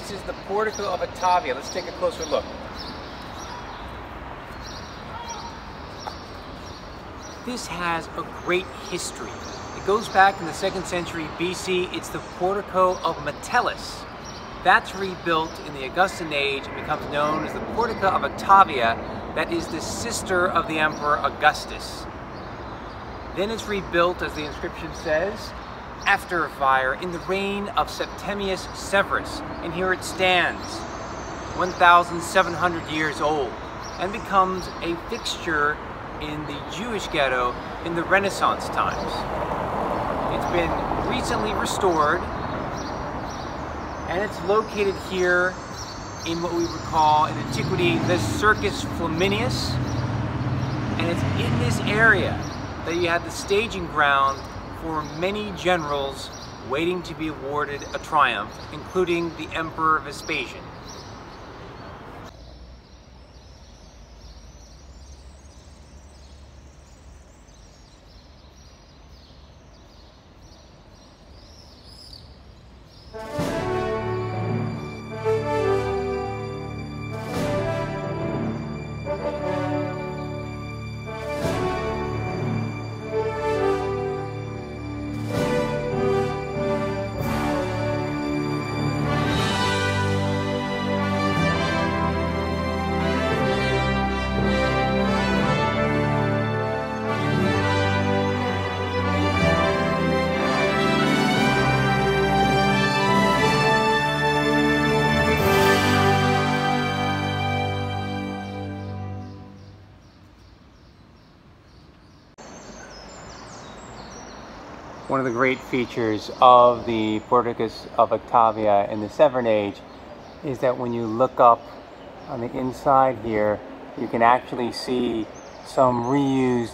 This is the Portico of Octavia. Let's take a closer look. This has a great history. It goes back in the 2nd century BC. It's the Portico of Metellus. That's rebuilt in the Augustan age and becomes known as the Portico of Octavia, that is the sister of the Emperor Augustus. Then it's rebuilt, as the inscription says, after a fire in the reign of Septimius Severus, and here it stands, 1,700 years old, and becomes a fixture in the Jewish ghetto in the Renaissance times. It's been recently restored, and it's located here in what we would call in antiquity the Circus Flaminius, and it's in this area that you had the staging ground for many generals waiting to be awarded a triumph, including the Emperor Vespasian. One of the great features of the Porticus of Octavia in the Severan age is that when you look up on the inside here, you can actually see some reused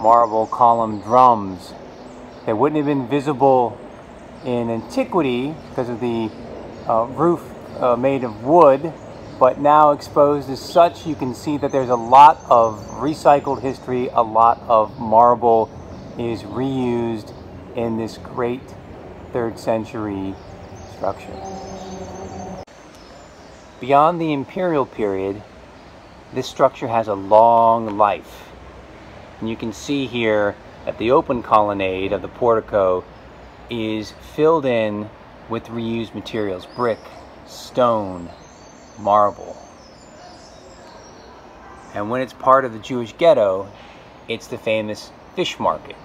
marble column drums that wouldn't have been visible in antiquity because of the roof made of wood, but now exposed as such, you can see that there's a lot of recycled history, a lot of marble is reused in this great 3rd century structure. Beyond the imperial period, this structure has a long life. And you can see here that the open colonnade of the portico is filled in with reused materials, brick, stone, marble. And when it's part of the Jewish ghetto, it's the famous fish market.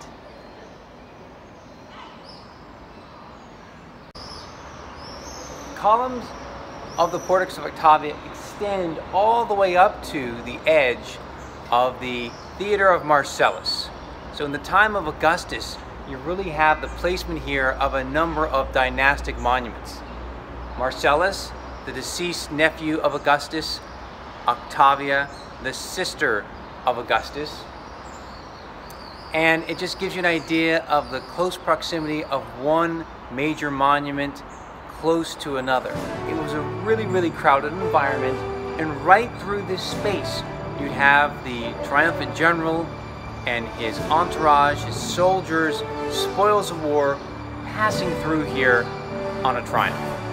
Columns of the Portico of Octavia extend all the way up to the edge of the Theatre of Marcellus. So in the time of Augustus, you really have the placement here of a number of dynastic monuments. Marcellus, the deceased nephew of Augustus, Octavia, the sister of Augustus, and it just gives you an idea of the close proximity of one major monument close to another. It was a really, really crowded environment, and right through this space, you'd have the triumphant general and his entourage, his soldiers, spoils of war, passing through here on a triumph.